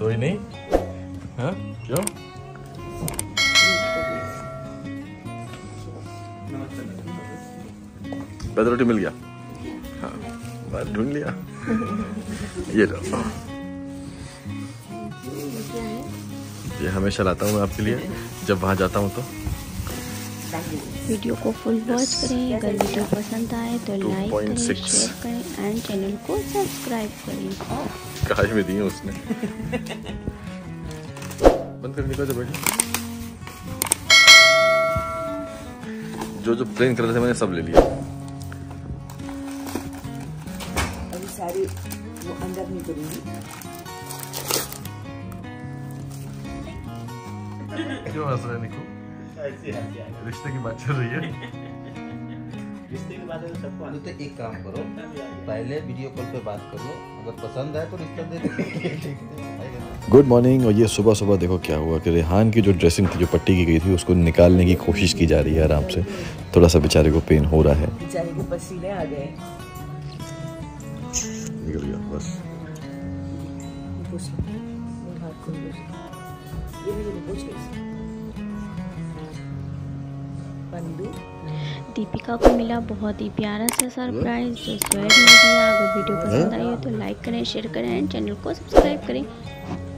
सोई नहीं? हाँ क्यों? रोटी मिल गया? हाँ बाहर ढूंढ लिया। ये लो, ये हमेशा लाता हूँ मैं आपके लिए जब वहाँ जाता हूँ। तो वीडियो को फुल वॉच करें। अगर वीडियो पसंद आए तो लाइक करें, शेयर करें एंड चैनल को सब्सक्राइब करें। काश में दिए उसने। बंद करने का जब जो प्लेन कर रहे थे मैंने सब ले लिया। अभी सारी वो अंदर नहीं करूंगी। क्यों हंस रहे निको? रिश्ते की बात चल रही है। रिश्ते की बात है तो सबको। तो एक काम करो, पहले वीडियो कॉल पे बात करो, अगर पसंद आए तो रिश्ता दे देंगे। Good morning. और ये सुबह सुबह देखो क्या हुआ कि रेहान की जो ड्रेसिंग थी, जो पट्टी की गई थी, उसको निकालने की कोशिश की जा रही है आराम से। थोड़ा सा बेचारे को पेन हो रहा है, बेचारे को पसीने आ गए। निकल गया बस। दीपिका को मिला बहुत ही प्यारा सा सरप्राइज जो शोएब ने दिया। अगर वीडियो पसंद आई हो तो लाइक करें, शेयर करें एंड चैनल को सब्सक्राइब करें।